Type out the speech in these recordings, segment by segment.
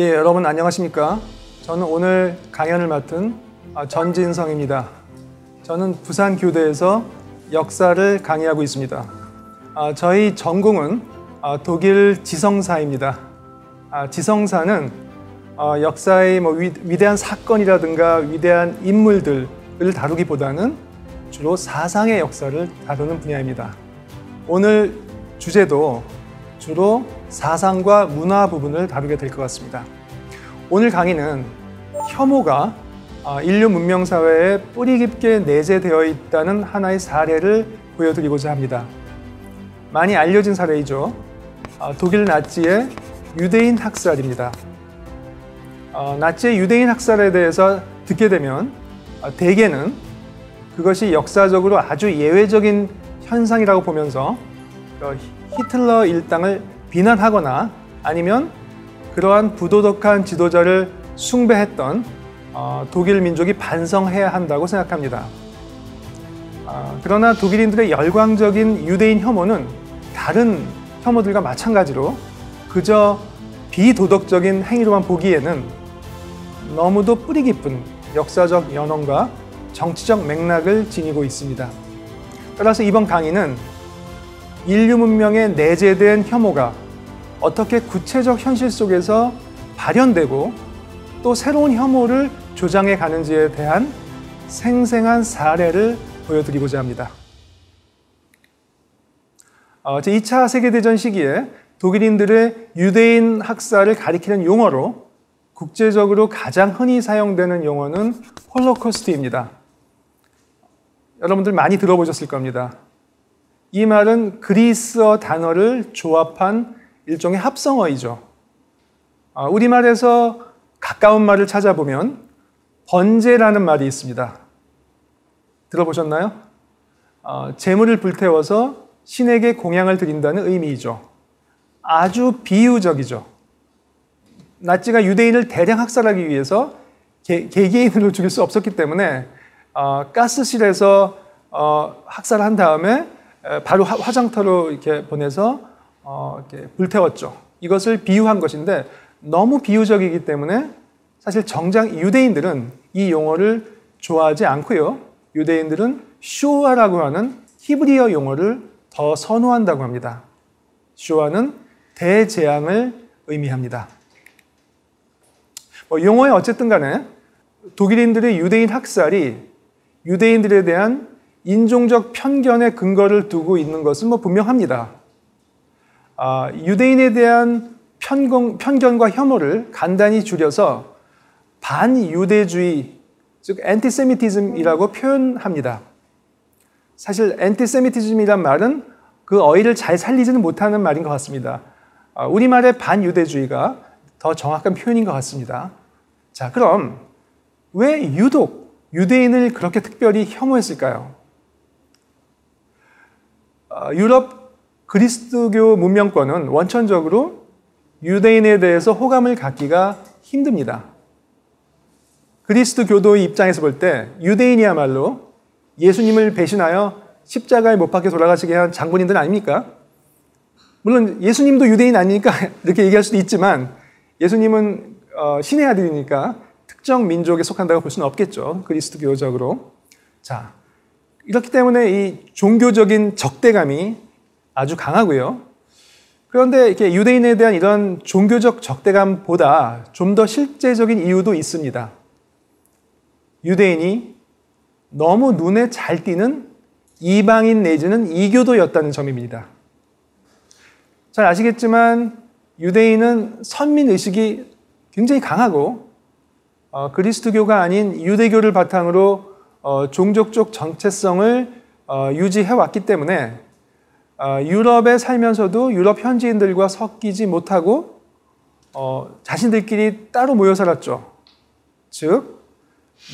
예, 여러분 안녕하십니까? 저는 오늘 강연을 맡은 전진성입니다. 저는 부산교대에서 역사를 강의하고 있습니다. 저희 전공은 독일 지성사입니다. 지성사는 역사의 위대한 사건이라든가 위대한 인물들을 다루기보다는 주로 사상의 역사를 다루는 분야입니다. 오늘 주제도 주로 사상과 문화 부분을 다루게 될 것 같습니다. 오늘 강의는 혐오가 인류 문명사회에 뿌리 깊게 내재되어 있다는 하나의 사례를 보여드리고자 합니다. 많이 알려진 사례이죠. 독일 나치의 유대인 학살입니다. 나치의 유대인 학살에 대해서 듣게 되면 대개는 그것이 역사적으로 아주 예외적인 현상이라고 보면서 히틀러 일당을 비난하거나 아니면 그러한 부도덕한 지도자를 숭배했던 독일 민족이 반성해야 한다고 생각합니다. 그러나 독일인들의 열광적인 유대인 혐오는 다른 혐오들과 마찬가지로 그저 비도덕적인 행위로만 보기에는 너무도 뿌리 깊은 역사적 연원과 정치적 맥락을 지니고 있습니다. 따라서 이번 강의는 인류 문명에 내재된 혐오가 어떻게 구체적 현실 속에서 발현되고 또 새로운 혐오를 조장해 가는지에 대한 생생한 사례를 보여드리고자 합니다. 제2차 세계대전 시기에 독일인들의 유대인 학살을 가리키는 용어로 국제적으로 가장 흔히 사용되는 용어는 홀로코스트입니다. 여러분들 많이 들어보셨을 겁니다. 이 말은 그리스어 단어를 조합한 일종의 합성어이죠. 우리말에서 가까운 말을 찾아보면 번제라는 말이 있습니다. 들어보셨나요? 재물을 불태워서 신에게 공양을 드린다는 의미이죠. 아주 비유적이죠. 나치가 유대인을 대량 학살하기 위해서 개개인으로 죽일 수 없었기 때문에 가스실에서 학살한 다음에 바로 화장터로 이렇게 보내서 이렇게 불태웠죠. 이것을 비유한 것인데 너무 비유적이기 때문에 사실 정작 유대인들은 이 용어를 좋아하지 않고요. 유대인들은 쇼아라고 하는 히브리어 용어를 더 선호한다고 합니다. 쇼아는 대재앙을 의미합니다. 용어에 어쨌든 간에 독일인들의 유대인 학살이 유대인들에 대한 인종적 편견의 근거를 두고 있는 것은 분명합니다. 유대인에 대한 편견과 혐오를 간단히 줄여서 반유대주의, 즉 앤티세미티즘이라고 표현합니다. 사실 앤티세미티즘이란 말은 그 어휘를 잘 살리지는 못하는 말인 것 같습니다. 우리말의 반유대주의가 더 정확한 표현인 것 같습니다. 자, 그럼 왜 유독 유대인을 그렇게 특별히 혐오했을까요? 유럽 그리스도교 문명권은 원천적으로 유대인에 대해서 호감을 갖기가 힘듭니다. 그리스도교도의 입장에서 볼 때 유대인이야말로 예수님을 배신하여 십자가에 못 박혀 돌아가시게 한 장본인들 아닙니까? 물론 예수님도 유대인 아니니까 이렇게 얘기할 수도 있지만 예수님은 신의 아들이니까 특정 민족에 속한다고 볼 수는 없겠죠. 그리스도교적으로. 자, 이렇기 때문에 이 종교적인 적대감이 아주 강하고요. 그런데 이렇게 유대인에 대한 이런 종교적 적대감보다 좀 더 실제적인 이유도 있습니다. 유대인이 너무 눈에 잘 띄는 이방인 내지는 이교도였다는 점입니다. 잘 아시겠지만 유대인은 선민의식이 굉장히 강하고 그리스도교가 아닌 유대교를 바탕으로 종족적 정체성을 유지해왔기 때문에 유럽에 살면서도 유럽 현지인들과 섞이지 못하고 자신들끼리 따로 모여 살았죠. 즉,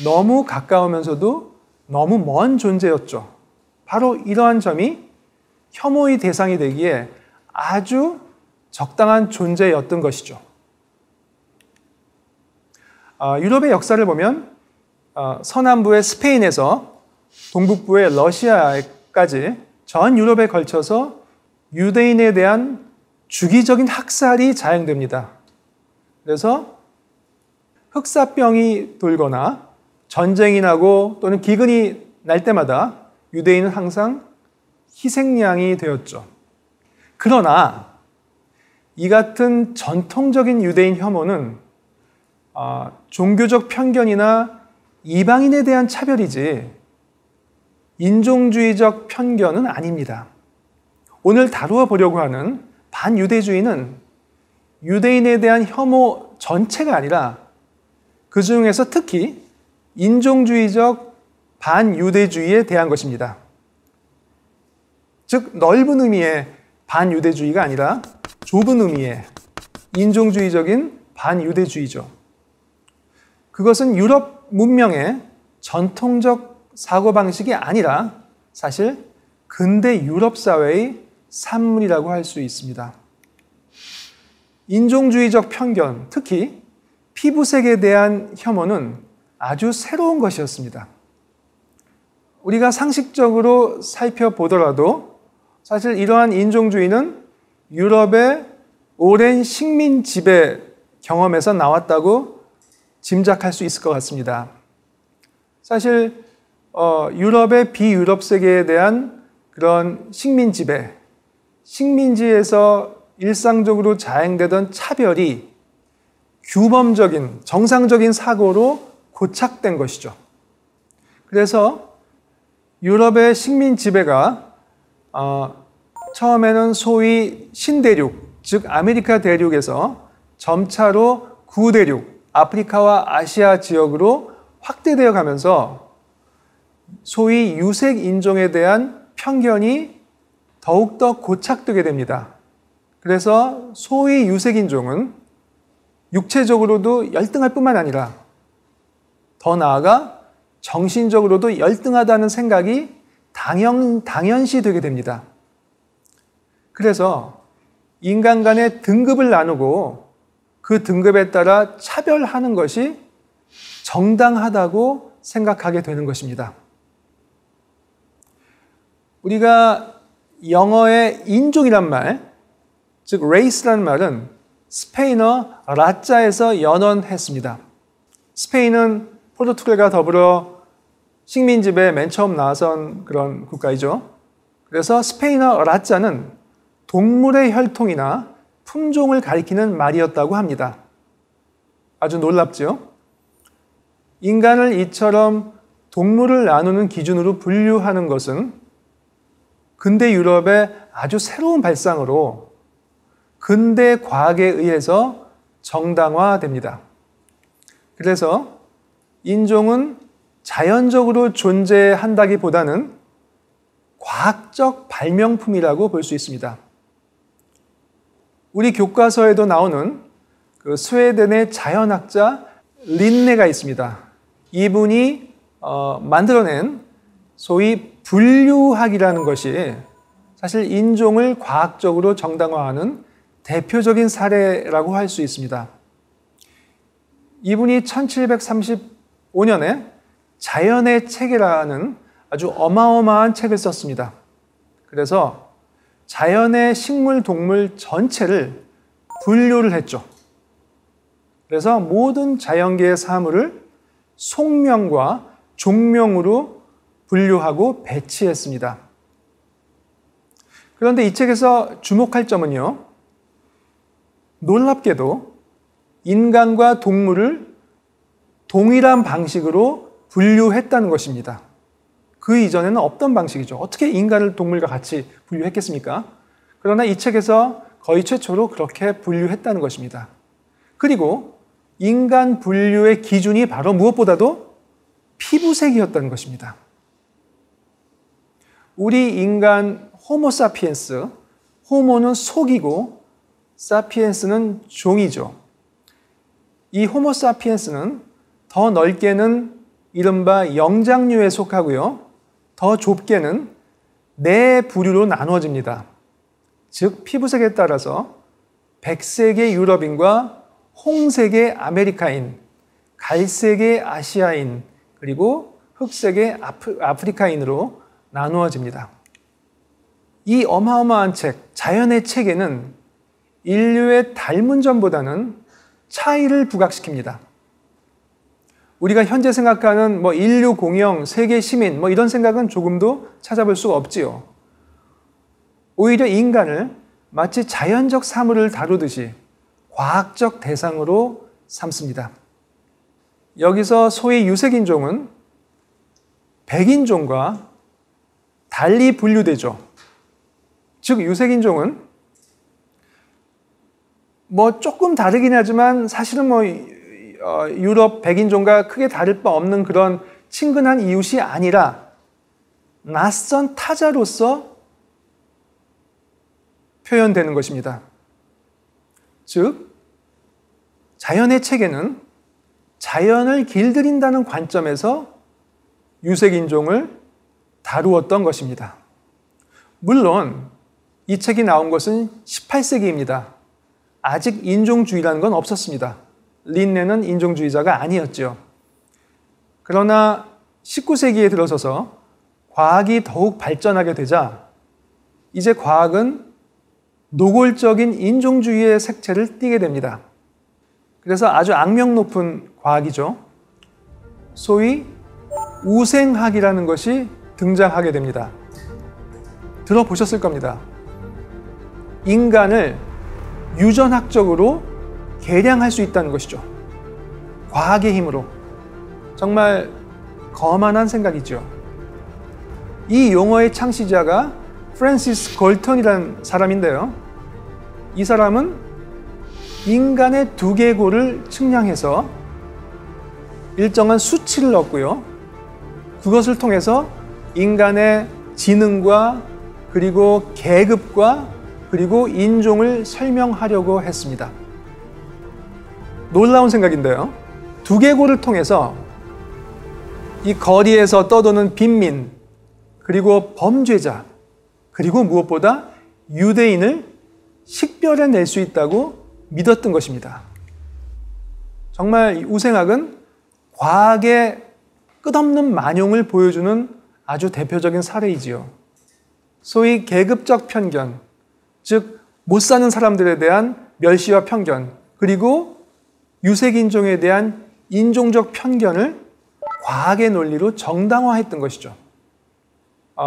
너무 가까우면서도 너무 먼 존재였죠. 바로 이러한 점이 혐오의 대상이 되기에 아주 적당한 존재였던 것이죠. 유럽의 역사를 보면 서남부의 스페인에서 동북부의 러시아까지 전 유럽에 걸쳐서 유대인에 대한 주기적인 학살이 자행됩니다. 그래서 흑사병이 돌거나 전쟁이 나고 또는 기근이 날 때마다 유대인은 항상 희생양이 되었죠. 그러나 이 같은 전통적인 유대인 혐오는 종교적 편견이나 이방인에 대한 차별이지 인종주의적 편견은 아닙니다. 오늘 다루어 보려고 하는 반유대주의는 유대인에 대한 혐오 전체가 아니라 그 중에서 특히 인종주의적 반유대주의에 대한 것입니다. 즉 넓은 의미의 반유대주의가 아니라 좁은 의미의 인종주의적인 반유대주의죠. 그것은 유럽 문명의 전통적 사고방식이 아니라 사실 근대 유럽 사회의 산물이라고 할 수 있습니다. 인종주의적 편견, 특히 피부색에 대한 혐오는 아주 새로운 것이었습니다. 우리가 상식적으로 살펴보더라도 사실 이러한 인종주의는 유럽의 오랜 식민 지배 경험에서 나왔다고 짐작할 수 있을 것 같습니다. 사실 유럽의 비유럽 세계에 대한 그런 식민 지배, 식민지에서 일상적으로 자행되던 차별이 규범적인, 정상적인 사고로 고착된 것이죠. 그래서 유럽의 식민 지배가 처음에는 소위 신대륙, 즉 아메리카 대륙에서 점차로 구대륙, 아프리카와 아시아 지역으로 확대되어 가면서 소위 유색 인종에 대한 편견이 더욱더 고착되게 됩니다. 그래서 소위 유색 인종은 육체적으로도 열등할 뿐만 아니라 더 나아가 정신적으로도 열등하다는 생각이 당연시 되게 됩니다. 그래서 인간 간의 등급을 나누고 그 등급에 따라 차별하는 것이 정당하다고 생각하게 되는 것입니다. 우리가 영어의 인종이란 말, 즉 race란 말은 스페인어 라자에서 연원했습니다. 스페인은 포르투갈과 더불어 식민지배에 맨 처음 나선 그런 국가이죠. 그래서 스페인어 라자는 동물의 혈통이나 품종을 가리키는 말이었다고 합니다. 아주 놀랍죠? 인간을 이처럼 동물을 나누는 기준으로 분류하는 것은 근대 유럽의 아주 새로운 발상으로 근대 과학에 의해서 정당화됩니다. 그래서 인종은 자연적으로 존재한다기보다는 과학적 발명품이라고 볼 수 있습니다. 우리 교과서에도 나오는 그 스웨덴의 자연학자 린네가 있습니다. 이분이 만들어낸 소위 분류학이라는 것이 사실 인종을 과학적으로 정당화하는 대표적인 사례라고 할 수 있습니다. 이분이 1735년에 자연의 체계라는 아주 어마어마한 책을 썼습니다. 그래서 자연의 식물, 동물 전체를 분류를 했죠. 그래서 모든 자연계의 사물을 속명과 종명으로 분류하고 배치했습니다. 그런데 이 책에서 주목할 점은요, 놀랍게도 인간과 동물을 동일한 방식으로 분류했다는 것입니다. 그 이전에는 없던 방식이죠. 어떻게 인간을 동물과 같이 분류했겠습니까? 그러나 이 책에서 거의 최초로 그렇게 분류했다는 것입니다. 그리고 인간 분류의 기준이 바로 무엇보다도 피부색이었다는 것입니다. 우리 인간 호모사피엔스, 호모는 속이고 사피엔스는 종이죠. 이 호모사피엔스는 더 넓게는 이른바 영장류에 속하고요, 더 좁게는 네 부류로 나누어집니다. 즉 피부색에 따라서 백색의 유럽인과 홍색의 아메리카인, 갈색의 아시아인, 그리고 흑색의 아프리카인으로 나누어집니다. 이 어마어마한 책, 자연의 책에는 인류의 닮은 점보다는 차이를 부각시킵니다. 우리가 현재 생각하는 뭐 인류 공영, 세계 시민 뭐 이런 생각은 조금도 찾아볼 수가 없지요. 오히려 인간을 마치 자연적 사물을 다루듯이 과학적 대상으로 삼습니다. 여기서 소위 유색인종은 백인종과 달리 분류되죠. 즉 유색인종은 뭐 조금 다르긴 하지만 사실은 뭐 유럽 백인종과 크게 다를 바 없는 그런 친근한 이웃이 아니라 낯선 타자로서 표현되는 것입니다. 즉 자연의 체계는 자연을 길들인다는 관점에서 유색인종을 다루었던 것입니다. 물론 이 책이 나온 것은 18세기입니다. 아직 인종주의라는 건 없었습니다. 린네는 인종주의자가 아니었죠. 그러나 19세기에 들어서서 과학이 더욱 발전하게 되자 이제 과학은 노골적인 인종주의의 색채를 띠게 됩니다. 그래서 아주 악명 높은 과학이죠. 소위 우생학이라는 것이 등장하게 됩니다. 들어보셨을 겁니다. 인간을 유전학적으로 개량할 수 있다는 것이죠. 과학의 힘으로. 정말 거만한 생각이죠. 이 용어의 창시자가 프랜시스 걸턴이라는 사람인데요. 이 사람은 인간의 두개골을 측량해서 일정한 수치를 얻고요. 그것을 통해서 인간의 지능과 그리고 계급과 그리고 인종을 설명하려고 했습니다. 놀라운 생각인데요. 두개골을 통해서 이 거리에서 떠도는 빈민, 그리고 범죄자, 그리고 무엇보다 유대인을 식별해낼 수 있다고 믿었던 것입니다. 정말 우생학은 과학의 끝없는 만용을 보여주는 아주 대표적인 사례이지요. 소위 계급적 편견, 즉 못 사는 사람들에 대한 멸시와 편견, 그리고 유색인종에 대한 인종적 편견을 과학의 논리로 정당화했던 것이죠.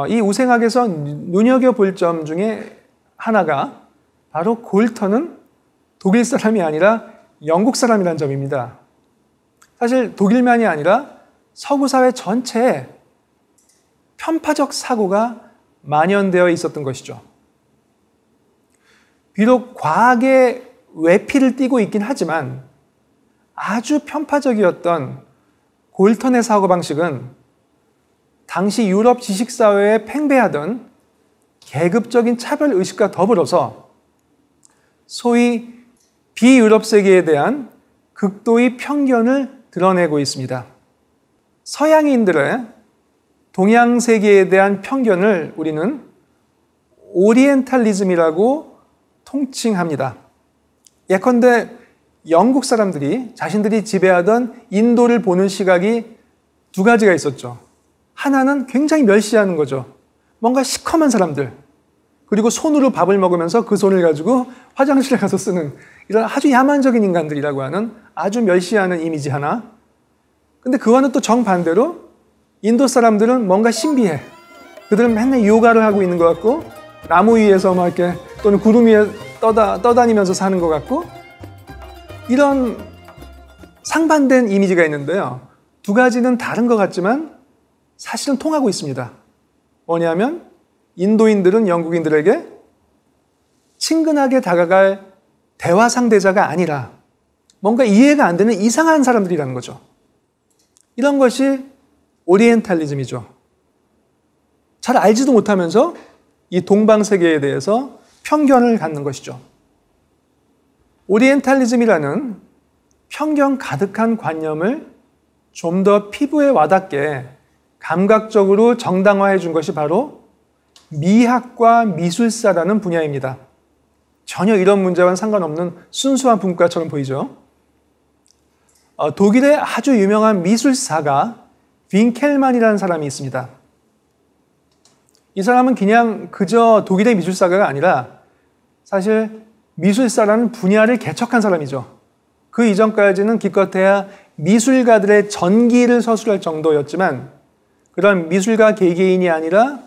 이 우생학에서 눈여겨볼 점 중에 하나가 바로 골턴은 독일 사람이 아니라 영국 사람이라는 점입니다. 사실 독일만이 아니라 서구 사회 전체에 편파적 사고가 만연되어 있었던 것이죠. 비록 과학의 외피를 띠고 있긴 하지만 아주 편파적이었던 골턴의 사고방식은 당시 유럽 지식사회에 팽배하던 계급적인 차별의식과 더불어서 소위 비유럽 세계에 대한 극도의 편견을 드러내고 있습니다. 서양인들의 동양 세계에 대한 편견을 우리는 오리엔탈리즘이라고 통칭합니다. 예컨대 영국 사람들이 자신들이 지배하던 인도를 보는 시각이 두 가지가 있었죠. 하나는 굉장히 멸시하는 거죠. 뭔가 시커먼 사람들, 그리고 손으로 밥을 먹으면서 그 손을 가지고 화장실에 가서 쓰는 이런 아주 야만적인 인간들이라고 하는 아주 멸시하는 이미지 하나. 근데 그와는 또 정반대로 인도 사람들은 뭔가 신비해. 그들은 맨날 요가를 하고 있는 것 같고 나무 위에서 막 이렇게 또는 구름 위에 떠다니면서 사는 것 같고 이런 상반된 이미지가 있는데요. 두 가지는 다른 것 같지만 사실은 통하고 있습니다. 뭐냐면 인도인들은 영국인들에게 친근하게 다가갈 대화 상대자가 아니라 뭔가 이해가 안 되는 이상한 사람들이라는 거죠. 이런 것이 오리엔탈리즘이죠. 잘 알지도 못하면서 이 동방 세계에 대해서 편견을 갖는 것이죠. 오리엔탈리즘이라는 편견 가득한 관념을 좀 더 피부에 와닿게 감각적으로 정당화해 준 것이 바로 미학과 미술사라는 분야입니다. 전혀 이런 문제와는 상관없는 순수한 분과처럼 보이죠. 독일의 아주 유명한 미술사가 빈켈만이라는 사람이 있습니다. 이 사람은 그냥 그저 독일의 미술사가 아니라 사실 미술사라는 분야를 개척한 사람이죠. 그 이전까지는 기껏해야 미술가들의 전기를 서술할 정도였지만 그런 미술가 개개인이 아니라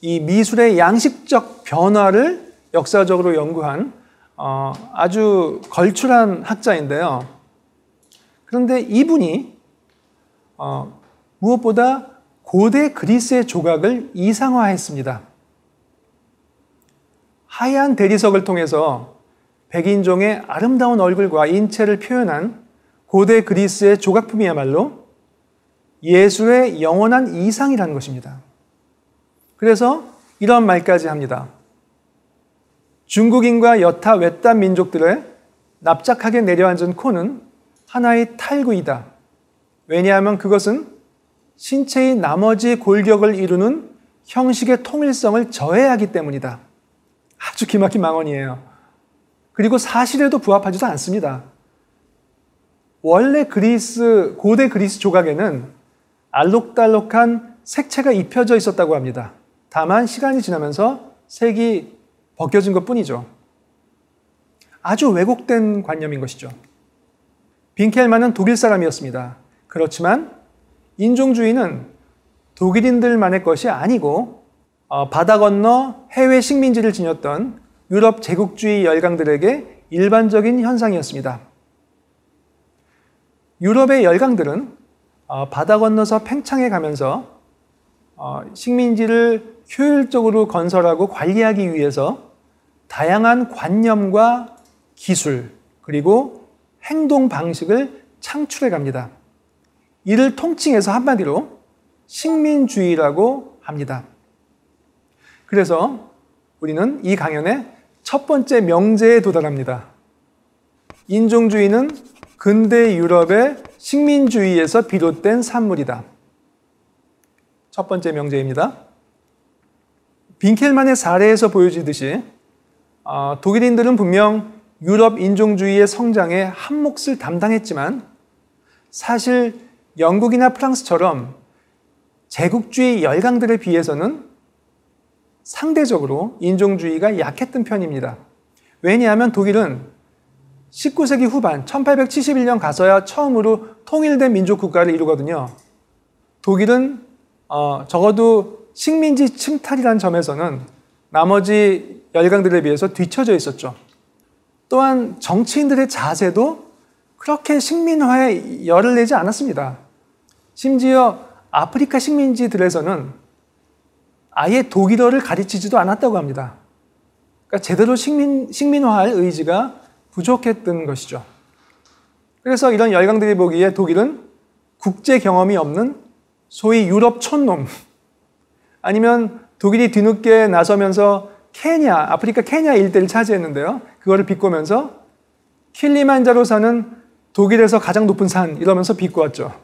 이 미술의 양식적 변화를 역사적으로 연구한 아주 걸출한 학자인데요. 그런데 이분이 무엇보다 고대 그리스의 조각을 이상화했습니다. 하얀 대리석을 통해서 백인종의 아름다운 얼굴과 인체를 표현한 고대 그리스의 조각품이야말로 예술의 영원한 이상이라는 것입니다. 그래서 이런 말까지 합니다. 중국인과 여타 외딴 민족들의 납작하게 내려앉은 코는 하나의 탈구이다. 왜냐하면 그것은 신체의 나머지 골격을 이루는 형식의 통일성을 저해하기 때문이다. 아주 기막힌 망언이에요. 그리고 사실에도 부합하지도 않습니다. 원래 고대 그리스 조각에는 알록달록한 색채가 입혀져 있었다고 합니다. 다만 시간이 지나면서 색이 벗겨진 것 뿐이죠. 아주 왜곡된 관념인 것이죠. 빈켈만은 독일 사람이었습니다. 그렇지만 인종주의는 독일인들만의 것이 아니고 바다 건너 해외 식민지를 지녔던 유럽 제국주의 열강들에게 일반적인 현상이었습니다. 유럽의 열강들은 바다 건너서 팽창해 가면서 식민지를 효율적으로 건설하고 관리하기 위해서 다양한 관념과 기술 그리고 행동 방식을 창출해 갑니다. 이를 통칭해서 한마디로 식민주의라고 합니다. 그래서 우리는 이 강연의 첫 번째 명제에 도달합니다. 인종주의는 근대 유럽의 식민주의에서 비롯된 산물이다. 첫 번째 명제입니다. 빈켈만의 사례에서 보여지듯이 독일인들은 분명 유럽 인종주의의 성장에 한 몫을 담당했지만 사실 영국이나 프랑스처럼 제국주의 열강들에 비해서는 상대적으로 인종주의가 약했던 편입니다. 왜냐하면 독일은 19세기 후반 1871년 가서야 처음으로 통일된 민족국가를 이루거든요. 독일은 적어도 식민지 침탈이라는 점에서는 나머지 열강들에 비해서 뒤처져 있었죠. 또한 정치인들의 자세도 그렇게 식민화에 열을 내지 않았습니다. 심지어 아프리카 식민지들에서는 아예 독일어를 가르치지도 않았다고 합니다. 그러니까 제대로 식민화할 의지가 부족했던 것이죠. 그래서 이런 열강들이 보기에 독일은 국제 경험이 없는 소위 유럽 촌놈, 아니면 독일이 뒤늦게 나서면서 아프리카 케냐 일대를 차지했는데요. 그거를 비꼬면서 킬리만자로 사는 독일에서 가장 높은 산 이러면서 비꼬았죠.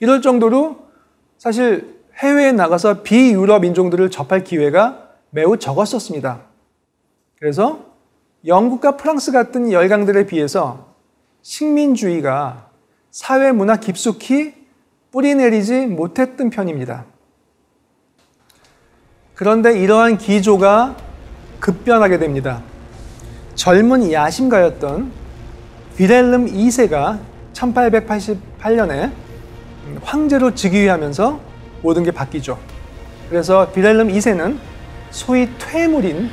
이럴 정도로 사실 해외에 나가서 비유럽 인종들을 접할 기회가 매우 적었었습니다. 그래서 영국과 프랑스 같은 열강들에 비해서 식민주의가 사회문화 깊숙이 뿌리내리지 못했던 편입니다. 그런데 이러한 기조가 급변하게 됩니다. 젊은 야심가였던 빌헬름 2세가 1888년에 황제로 즉위하면서 모든 게 바뀌죠. 그래서 빌헬름 2세는 소위 퇴물인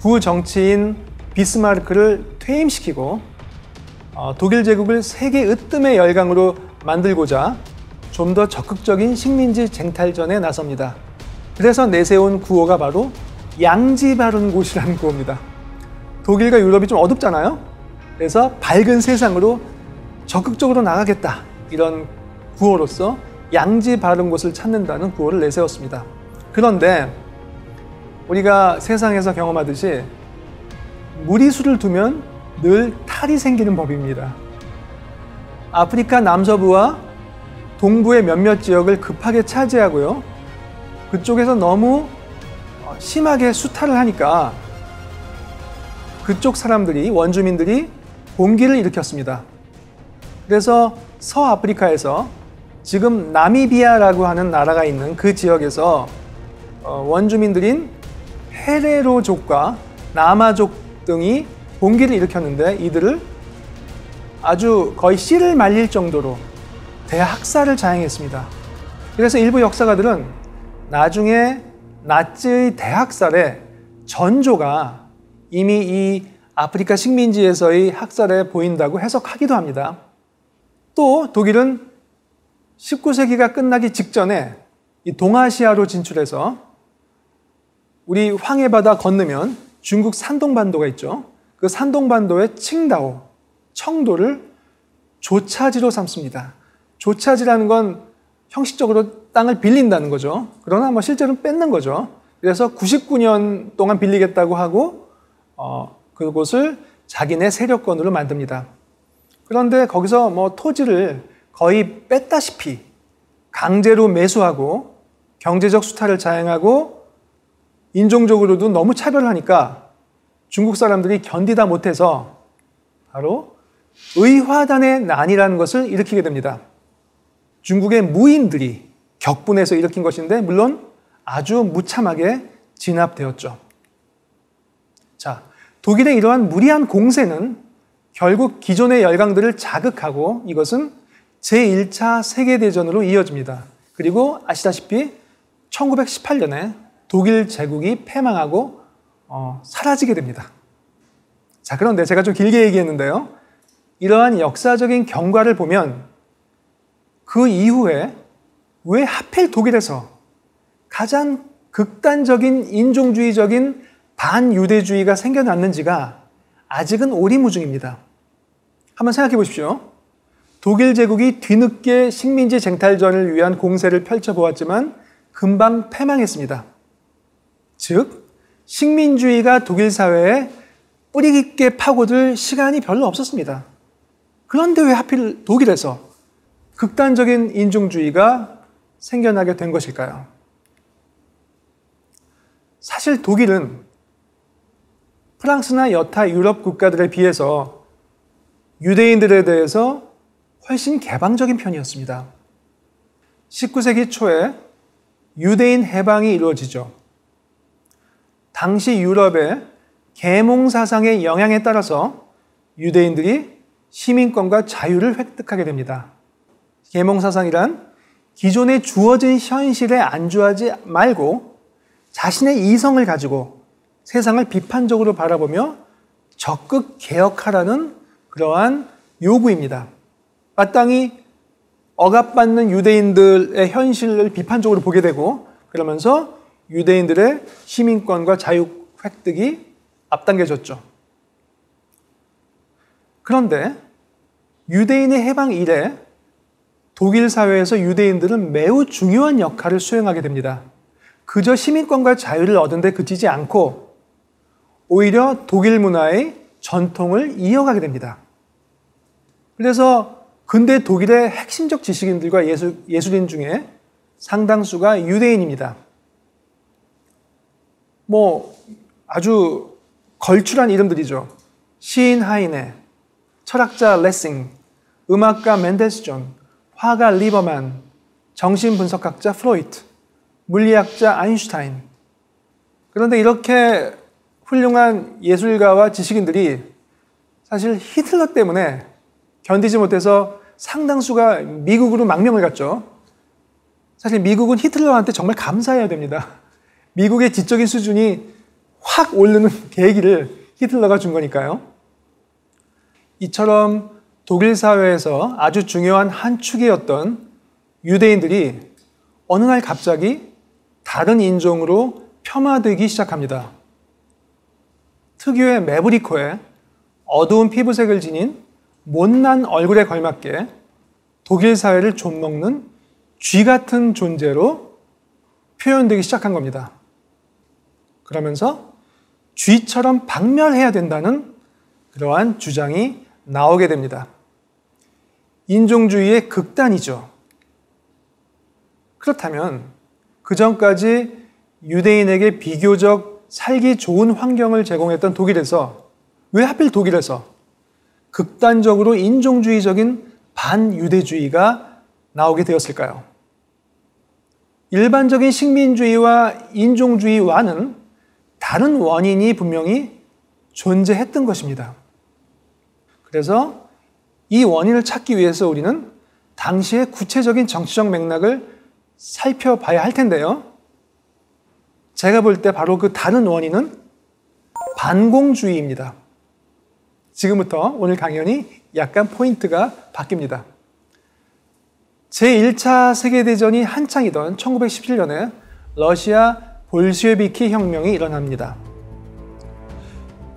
구정치인 비스마르크를 퇴임시키고 독일 제국을 세계 으뜸의 열강으로 만들고자 좀 더 적극적인 식민지 쟁탈전에 나섭니다. 그래서 내세운 구호가 바로 양지바른 곳이라는 구호입니다. 독일과 유럽이 좀 어둡잖아요. 그래서 밝은 세상으로 적극적으로 나가겠다. 이런 구호로서 양지바른 곳을 찾는다는 구호를 내세웠습니다. 그런데 우리가 세상에서 경험하듯이 무리수를 두면 늘 탈이 생기는 법입니다. 아프리카 남서부와 동부의 몇몇 지역을 급하게 차지하고요. 그쪽에서 너무 심하게 수탈을 하니까 그쪽 사람들이, 원주민들이 봉기를 일으켰습니다. 그래서 서아프리카에서 지금 나미비아라고 하는 나라가 있는 그 지역에서 원주민들인 헤레로족과 나마족 등이 봉기를 일으켰는데 이들을 아주 거의 씨를 말릴 정도로 대학살을 자행했습니다. 그래서 일부 역사가들은 나중에 나치의 대학살의 전조가 이미 이 아프리카 식민지에서의 학살에 보인다고 해석하기도 합니다. 또 독일은 19세기가 끝나기 직전에 이 동아시아로 진출해서 우리 황해바다 건너면 중국 산동반도가 있죠. 그 산동반도의 칭다오, 청도를 조차지로 삼습니다. 조차지라는 건 형식적으로 땅을 빌린다는 거죠. 그러나 뭐 실제로는 뺏는 거죠. 그래서 99년 동안 빌리겠다고 하고 그곳을 자기네 세력권으로 만듭니다. 그런데 거기서 뭐 토지를 거의 뺐다시피 강제로 매수하고 경제적 수탈을 자행하고 인종적으로도 너무 차별하니까 중국 사람들이 견디다 못해서 바로 의화단의 난이라는 것을 일으키게 됩니다. 중국의 무인들이 격분해서 일으킨 것인데 물론 아주 무참하게 진압되었죠. 자, 독일의 이러한 무리한 공세는 결국 기존의 열강들을 자극하고 이것은 제1차 세계대전으로 이어집니다. 그리고 아시다시피 1918년에 독일 제국이 패망하고 사라지게 됩니다. 자, 그런데 제가 좀 길게 얘기했는데요. 이러한 역사적인 경과를 보면 그 이후에 왜 하필 독일에서 가장 극단적인 인종주의적인 반유대주의가 생겨났는지가 아직은 오리무중입니다. 한번 생각해 보십시오. 독일 제국이 뒤늦게 식민지 쟁탈전을 위한 공세를 펼쳐보았지만 금방 패망했습니다. 즉, 식민주의가 독일 사회에 뿌리 깊게 파고들 시간이 별로 없었습니다. 그런데 왜 하필 독일에서 극단적인 인종주의가 생겨나게 된 것일까요? 사실 독일은 프랑스나 여타 유럽 국가들에 비해서 유대인들에 대해서 훨씬 개방적인 편이었습니다. 19세기 초에 유대인 해방이 이루어지죠. 당시 유럽의 계몽 사상의 영향에 따라서 유대인들이 시민권과 자유를 획득하게 됩니다. 계몽 사상이란 기존에 주어진 현실에 안주하지 말고 자신의 이성을 가지고 세상을 비판적으로 바라보며 적극 개혁하라는 그러한 요구입니다. 마땅히 억압받는 유대인들의 현실을 비판적으로 보게 되고 그러면서 유대인들의 시민권과 자유 획득이 앞당겨졌죠. 그런데 유대인의 해방 이래 독일 사회에서 유대인들은 매우 중요한 역할을 수행하게 됩니다. 그저 시민권과 자유를 얻은 데 그치지 않고 오히려 독일 문화의 전통을 이어가게 됩니다. 그래서 근대 독일의 핵심적 지식인들과 예술인 중에 상당수가 유대인입니다. 뭐 아주 걸출한 이름들이죠. 시인 하이네, 철학자 레싱, 음악가 멘델스존, 화가 리버만, 정신분석학자 프로이트, 물리학자 아인슈타인. 그런데 이렇게 훌륭한 예술가와 지식인들이 사실 히틀러 때문에 견디지 못해서 상당수가 미국으로 망명을 갔죠. 사실 미국은 히틀러한테 정말 감사해야 됩니다. 미국의 지적인 수준이 확 오르는 계기를 히틀러가 준 거니까요. 이처럼 독일 사회에서 아주 중요한 한 축이었던 유대인들이 어느 날 갑자기 다른 인종으로 폄하되기 시작합니다. 특유의 매부리코에 어두운 피부색을 지닌 못난 얼굴에 걸맞게 독일 사회를 좀먹는 쥐 같은 존재로 표현되기 시작한 겁니다. 그러면서 쥐처럼 박멸해야 된다는 그러한 주장이 나오게 됩니다. 인종주의의 극단이죠. 그렇다면 그전까지 유대인에게 비교적 살기 좋은 환경을 제공했던 독일에서 왜 하필 독일에서 극단적으로 인종주의적인 반유대주의가 나오게 되었을까요? 일반적인 식민주의와 인종주의와는 다른 원인이 분명히 존재했던 것입니다. 그래서 이 원인을 찾기 위해서 우리는 당시의 구체적인 정치적 맥락을 살펴봐야 할 텐데요. 제가 볼 때 바로 그 다른 원인은 반공주의입니다. 지금부터 오늘 강연이 약간 포인트가 바뀝니다. 제1차 세계대전이 한창이던 1917년에 러시아 볼셰비키 혁명이 일어납니다.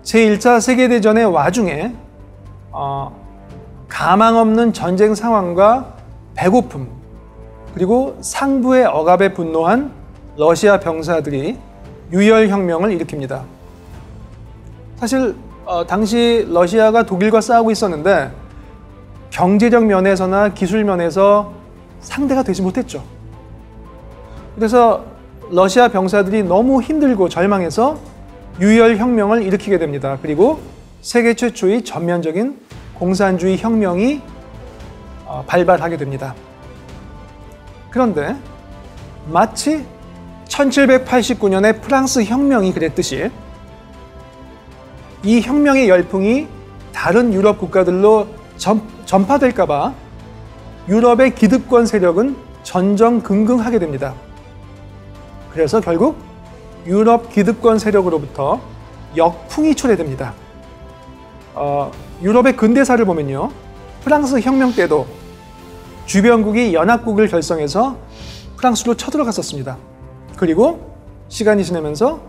제1차 세계대전의 와중에 가망 없는 전쟁 상황과 배고픔, 그리고 상부의 억압에 분노한 러시아 병사들이 유혈혁명을 일으킵니다. 사실 당시 러시아가 독일과 싸우고 있었는데 경제적 면에서나 기술 면에서 상대가 되지 못했죠. 그래서 러시아 병사들이 너무 힘들고 절망해서 유혈혁명을 일으키게 됩니다. 그리고 세계 최초의 전면적인 공산주의 혁명이 발발하게 됩니다. 그런데 마치 1789년의 프랑스 혁명이 그랬듯이 이 혁명의 열풍이 다른 유럽 국가들로 전파될까봐 유럽의 기득권 세력은 전전긍긍하게 됩니다. 그래서 결국 유럽 기득권 세력으로부터 역풍이 초래됩니다. 유럽의 근대사를 보면요, 프랑스 혁명 때도 주변국이 연합국을 결성해서 프랑스로 쳐들어갔었습니다. 그리고 시간이 지나면서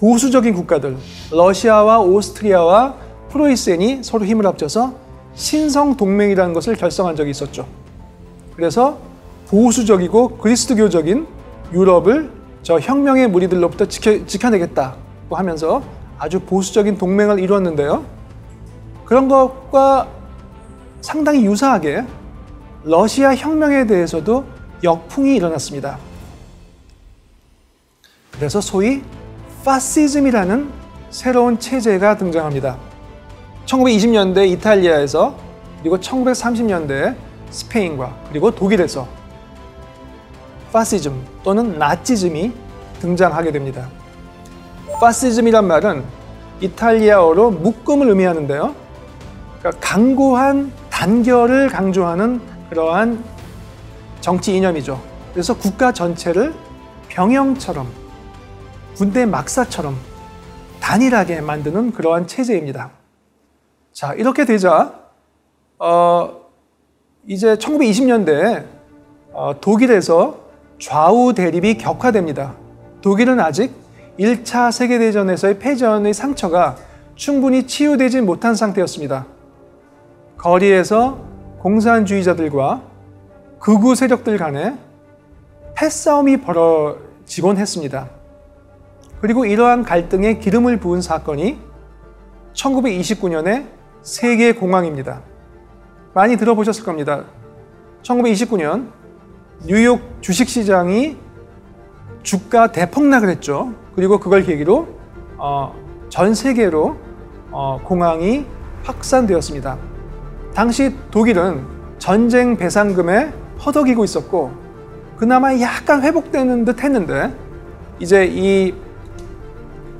보수적인 국가들, 러시아와 오스트리아와 프로이센이 서로 힘을 합쳐서 신성동맹이라는 것을 결성한 적이 있었죠. 그래서 보수적이고 그리스도교적인 유럽을 저 혁명의 무리들로부터 지켜내겠다고 하면서 아주 보수적인 동맹을 이루었는데요. 그런 것과 상당히 유사하게 러시아 혁명에 대해서도 역풍이 일어났습니다. 그래서 소위 파시즘이라는 새로운 체제가 등장합니다. 1920년대 이탈리아에서, 그리고 1930년대 스페인과 그리고 독일에서 파시즘 또는 나치즘이 등장하게 됩니다. 파시즘이란 말은 이탈리아어로 묶음을 의미하는데요. 그러니까 강고한 단결을 강조하는 그러한 정치 이념이죠. 그래서 국가 전체를 병영처럼, 군대 막사처럼 단일하게 만드는 그러한 체제입니다. 자, 이렇게 되자 이제 1920년대에 독일에서 좌우 대립이 격화됩니다. 독일은 아직 1차 세계대전에서의 패전의 상처가 충분히 치유되지 못한 상태였습니다. 거리에서 공산주의자들과 극우 세력들 간에 패싸움이 벌어지곤 했습니다. 그리고 이러한 갈등에 기름을 부은 사건이 1929년의 세계공황입니다. 많이 들어보셨을 겁니다. 1929년 뉴욕 주식시장이 주가 대폭락을 했죠. 그리고 그걸 계기로 전 세계로 공황이 확산되었습니다. 당시 독일은 전쟁 배상금에 허덕이고 있었고 그나마 약간 회복되는 듯 했는데 이제 이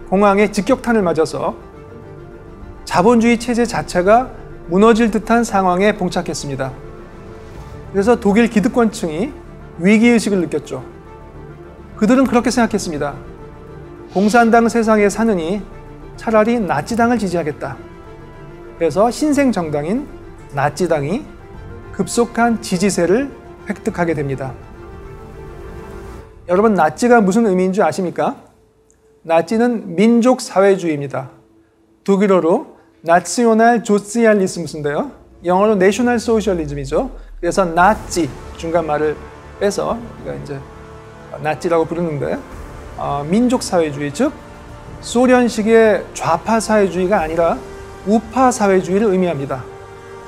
공황의 직격탄을 맞아서 자본주의 체제 자체가 무너질 듯한 상황에 봉착했습니다. 그래서 독일 기득권층이 위기의식을 느꼈죠. 그들은 그렇게 생각했습니다. 공산당 세상에 사느니 차라리 나치당을 지지하겠다. 그래서 신생정당인 나치당이 급속한 지지세를 획득하게 됩니다. 여러분, 나치가 무슨 의미인 줄 아십니까? 나치는 민족사회주의입니다. 독일어로 나시오날 조시알리즘인데요. 영어로 내셔널 소셜리즘이죠. 그래서 나치, 중간 말을 빼서 우리가 이제 나치라고 부르는데 민족사회주의, 즉 소련식의 좌파사회주의가 아니라 우파사회주의를 의미합니다.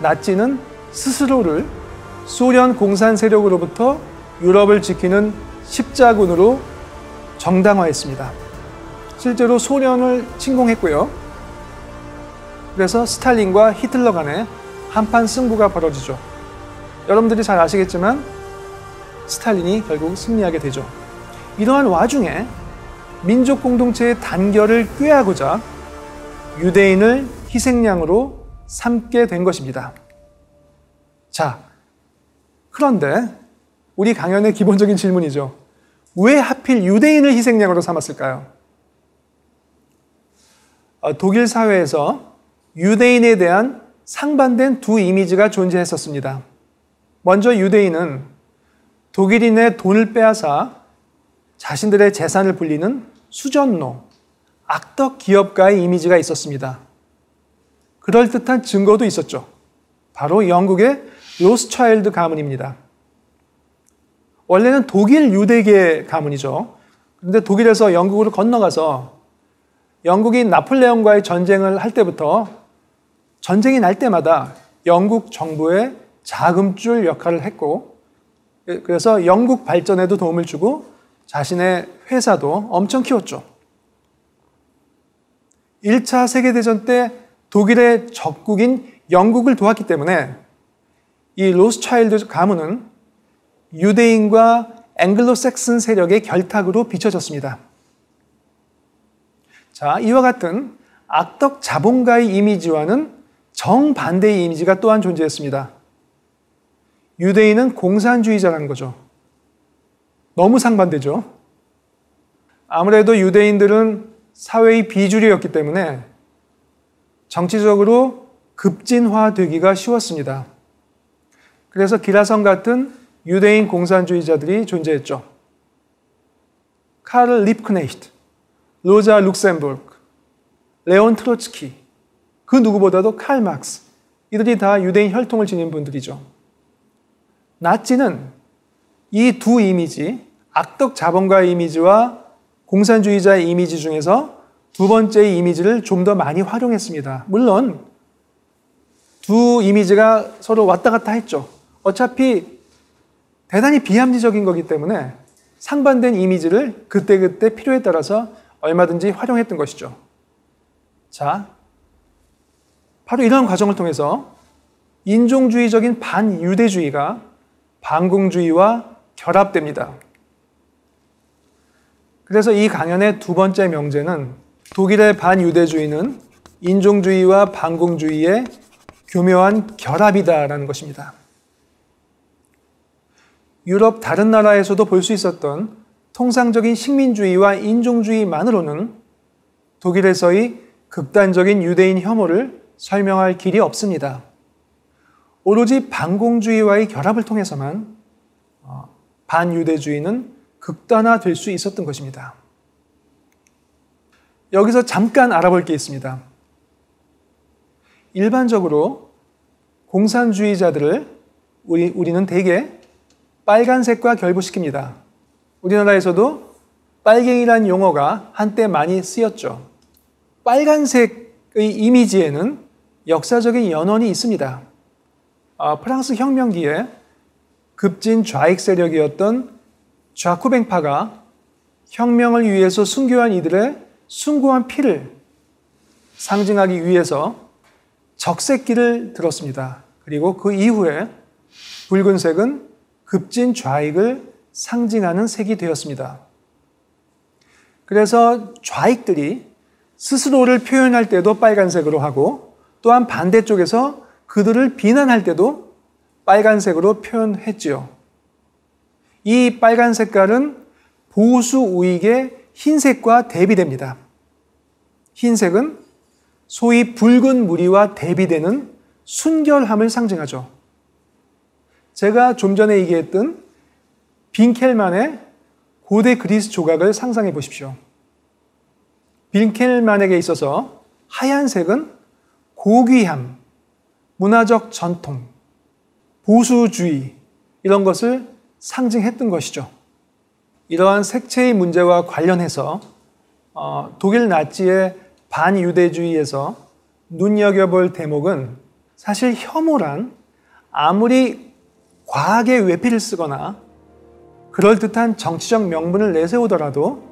나치는 스스로를 소련 공산세력으로부터 유럽을 지키는 십자군으로 정당화했습니다. 실제로 소련을 침공했고요. 그래서 스탈린과 히틀러 간에 한판 승부가 벌어지죠. 여러분들이 잘 아시겠지만 스탈린이 결국 승리하게 되죠. 이러한 와중에 민족 공동체의 단결을 꾀하고자 유대인을 희생양으로 삼게 된 것입니다. 자, 그런데 우리 강연의 기본적인 질문이죠. 왜 하필 유대인을 희생양으로 삼았을까요? 독일 사회에서 유대인에 대한 상반된 두 이미지가 존재했었습니다. 먼저 유대인은 독일인의 돈을 빼앗아 자신들의 재산을 불리는 수전노, 악덕 기업가의 이미지가 있었습니다. 그럴듯한 증거도 있었죠. 바로 영국의 로스차일드 가문입니다. 원래는 독일 유대계 가문이죠. 그런데 독일에서 영국으로 건너가서 영국이 나폴레옹과의 전쟁을 할 때부터 전쟁이 날 때마다 영국 정부의 자금줄 역할을 했고, 그래서 영국 발전에도 도움을 주고 자신의 회사도 엄청 키웠죠. 1차 세계대전 때 독일의 적국인 영국을 도왔기 때문에 이 로스차일드 가문은 유대인과 앵글로색슨 세력의 결탁으로 비춰졌습니다. 자, 이와 같은 악덕 자본가의 이미지와는 정반대의 이미지가 또한 존재했습니다. 유대인은 공산주의자라는 거죠. 너무 상반되죠. 아무래도 유대인들은 사회의 비주류였기 때문에 정치적으로 급진화되기가 쉬웠습니다. 그래서 기라성 같은 유대인 공산주의자들이 존재했죠. 카를 리프크네히트, 로자 룩셈부르크, 레온 트로츠키, 그 누구보다도 칼 마르크스, 이들이 다 유대인 혈통을 지닌 분들이죠. 나치는 이 두 이미지, 악덕 자본가의 이미지와 공산주의자의 이미지 중에서 두 번째의 이미지를 좀 더 많이 활용했습니다. 물론 두 이미지가 서로 왔다 갔다 했죠. 어차피 대단히 비합리적인 거기 때문에 상반된 이미지를 그때그때 필요에 따라서 얼마든지 활용했던 것이죠. 자, 바로 이런 과정을 통해서 인종주의적인 반유대주의가 반공주의와 결합됩니다. 그래서 이 강연의 두 번째 명제는 독일의 반유대주의는 인종주의와 반공주의의 교묘한 결합이다라는 것입니다. 유럽 다른 나라에서도 볼 수 있었던 통상적인 식민주의와 인종주의만으로는 독일에서의 극단적인 유대인 혐오를 설명할 길이 없습니다. 오로지 반공주의와의 결합을 통해서만 반유대주의는 극단화될 수 있었던 것입니다. 여기서 잠깐 알아볼 게 있습니다. 일반적으로 공산주의자들을 우리는 대개 빨간색과 결부시킵니다. 우리나라에서도 빨갱이란 용어가 한때 많이 쓰였죠. 빨간색의 이미지에는 역사적인 연원이 있습니다. 프랑스 혁명기에 급진 좌익 세력이었던 좌쿠뱅파가 혁명을 위해서 순교한 이들의 숭고한 피를 상징하기 위해서 적색기를 들었습니다. 그리고 그 이후에 붉은색은 급진 좌익을 상징하는 색이 되었습니다. 그래서 좌익들이 스스로를 표현할 때도 빨간색으로 하고, 또한 반대쪽에서 그들을 비난할 때도 빨간색으로 표현했지요. 이 빨간 색깔은 보수 우익의 흰색과 대비됩니다. 흰색은 소위 붉은 무늬와 대비되는 순결함을 상징하죠. 제가 좀 전에 얘기했던 빈켈만의 고대 그리스 조각을 상상해 보십시오. 빈켈만에게 있어서 하얀색은 고귀함, 문화적 전통, 보수주의 이런 것을 상징했던 것이죠. 이러한 색채의 문제와 관련해서 독일 나치의 반유대주의에서 눈여겨볼 대목은 사실 혐오란 아무리 과하게 외피를 쓰거나 그럴듯한 정치적 명분을 내세우더라도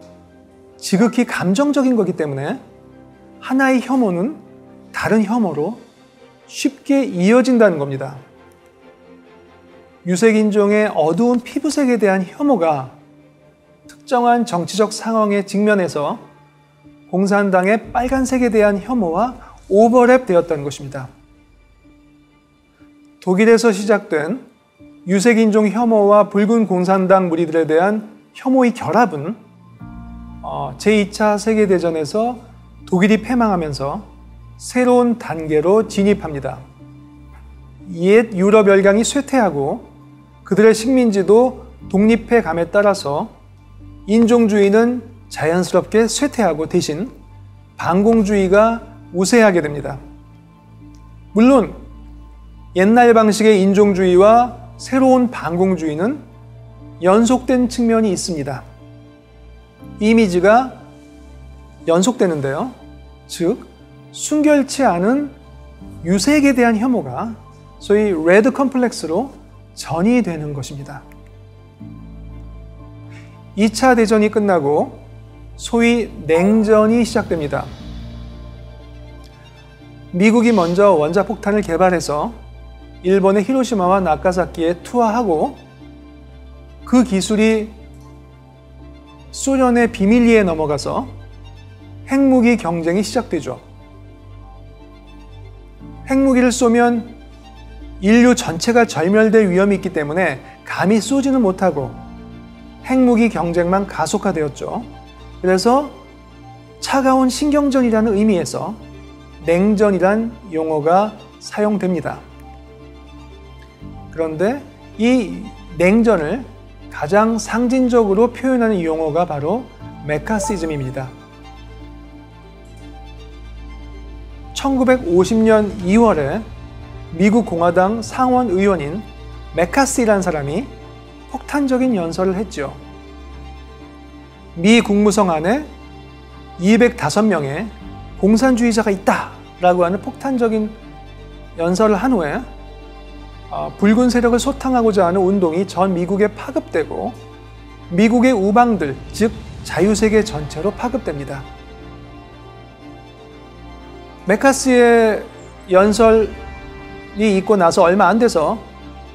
지극히 감정적인 거기 때문에 하나의 혐오는 다른 혐오로 쉽게 이어진다는 겁니다. 유색인종의 어두운 피부색에 대한 혐오가 특정한 정치적 상황에 직면해서 공산당의 빨간색에 대한 혐오와 오버랩되었다는 것입니다. 독일에서 시작된 유색인종 혐오와 붉은 공산당 무리들에 대한 혐오의 결합은 제2차 세계대전에서 독일이 패망하면서 새로운 단계로 진입합니다. 옛 유럽 열강이 쇠퇴하고 그들의 식민지도 독립해감에 따라서 인종주의는 자연스럽게 쇠퇴하고 대신 반공주의가 우세하게 됩니다. 물론 옛날 방식의 인종주의와 새로운 반공주의는 연속된 측면이 있습니다. 이미지가 연속되는데요. 즉, 순결치 않은 유색에 대한 혐오가 소위 레드 컴플렉스로 전이 되는 것입니다. 2차 대전이 끝나고 소위 냉전이 시작됩니다. 미국이 먼저 원자폭탄을 개발해서 일본의 히로시마와 나가사키에 투하하고 그 기술이 소련의 비밀리에 넘어가서 핵무기 경쟁이 시작되죠. 핵무기를 쏘면 인류 전체가 절멸될 위험이 있기 때문에 감히 쏘지는 못하고 핵무기 경쟁만 가속화되었죠. 그래서 차가운 신경전이라는 의미에서 냉전이란 용어가 사용됩니다. 그런데 이 냉전을 가장 상징적으로 표현하는 용어가 바로 매카시즘입니다. 1950년 2월에 미국 공화당 상원 의원인 매카시라는 사람이 폭탄적인 연설을 했죠. 미 국무성 안에 205명의 공산주의자가 있다라고 하는 폭탄적인 연설을 한 후에 붉은 세력을 소탕하고자 하는 운동이 전 미국에 파급되고 미국의 우방들, 즉 자유세계 전체로 파급됩니다. 매카시의 연설이 있고 나서 얼마 안 돼서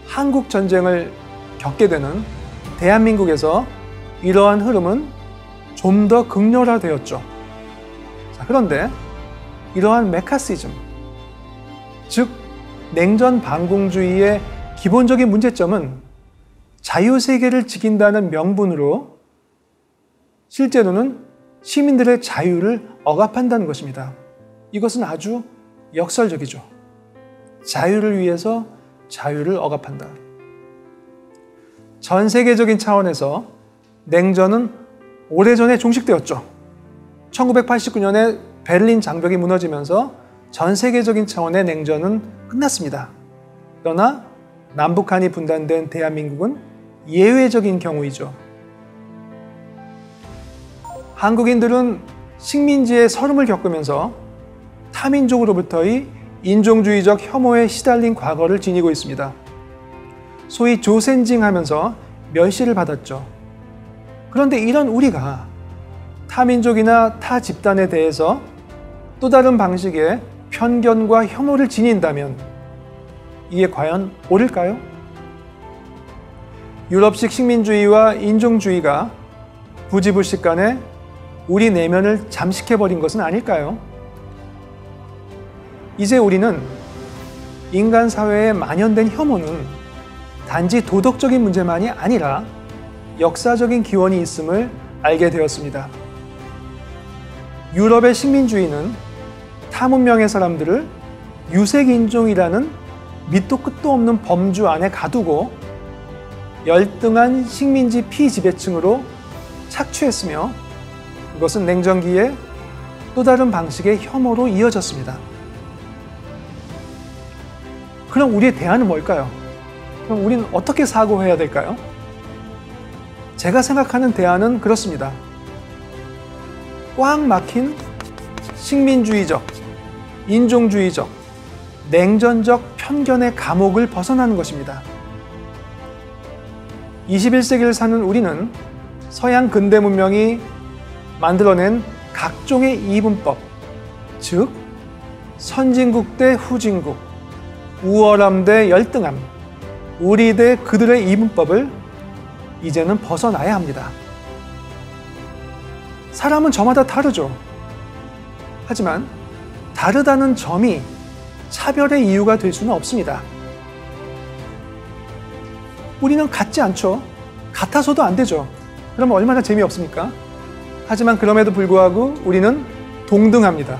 한국전쟁을 겪게 되는 대한민국에서 이러한 흐름은 좀 더 극렬화되었죠. 자, 그런데 이러한 매카시즘, 즉 냉전 반공주의의 기본적인 문제점은 자유세계를 지킨다는 명분으로 실제로는 시민들의 자유를 억압한다는 것입니다. 이것은 아주 역설적이죠. 자유를 위해서 자유를 억압한다. 전 세계적인 차원에서 냉전은 오래전에 종식되었죠. 1989년에 베를린 장벽이 무너지면서 전 세계적인 차원의 냉전은 끝났습니다. 그러나 남북한이 분단된 대한민국은 예외적인 경우이죠. 한국인들은 식민지의 설움을 겪으면서 타민족으로부터의 인종주의적 혐오에 시달린 과거를 지니고 있습니다. 소위 조센징하면서 멸시를 받았죠. 그런데 이런 우리가 타민족이나 타 집단에 대해서 또 다른 방식의 편견과 혐오를 지닌다면 이게 과연 옳을까요? 유럽식 식민주의와 인종주의가 부지불식 간에 우리 내면을 잠식해버린 것은 아닐까요? 이제 우리는 인간 사회에 만연된 혐오는 단지 도덕적인 문제만이 아니라 역사적인 기원이 있음을 알게 되었습니다. 유럽의 식민주의는 타문명의 사람들을 유색인종이라는 밑도 끝도 없는 범주 안에 가두고 열등한 식민지 피지배층으로 착취했으며 이것은 냉전기에 또 다른 방식의 혐오로 이어졌습니다. 그럼 우리의 대안은 뭘까요? 그럼 우리는 어떻게 사고해야 될까요? 제가 생각하는 대안은 그렇습니다. 꽉 막힌 식민주의적, 인종주의적, 냉전적 편견의 감옥을 벗어나는 것입니다. 21세기를 사는 우리는 서양 근대 문명이 만들어낸 각종의 이분법, 즉 선진국 대 후진국, 우월함 대 열등함, 우리 대 그들의 이분법을 이제는 벗어나야 합니다. 사람은 저마다 다르죠. 하지만 다르다는 점이 차별의 이유가 될 수는 없습니다. 우리는 같지 않죠. 같아서도 안 되죠. 그러면 얼마나 재미없습니까? 하지만 그럼에도 불구하고 우리는 동등합니다.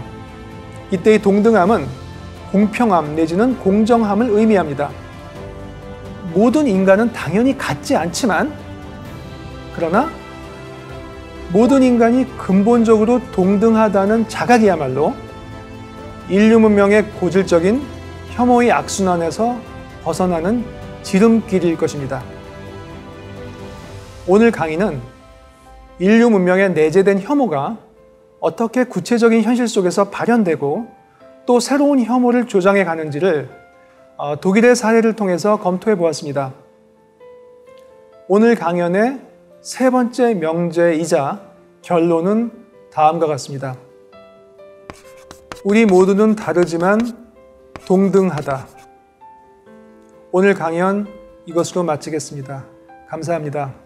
이때의 동등함은 공평함 내지는 공정함을 의미합니다. 모든 인간은 당연히 같지 않지만 그러나 모든 인간이 근본적으로 동등하다는 자각이야말로 인류 문명의 고질적인 혐오의 악순환에서 벗어나는 지름길일 것입니다. 오늘 강의는 인류 문명에 내재된 혐오가 어떻게 구체적인 현실 속에서 발현되고 또 새로운 혐오를 조장해 가는지를 독일의 사례를 통해서 검토해 보았습니다. 오늘 강연의 세 번째 명제이자 결론은 다음과 같습니다. 우리 모두는 다르지만 동등하다. 오늘 강연 이것으로 마치겠습니다. 감사합니다.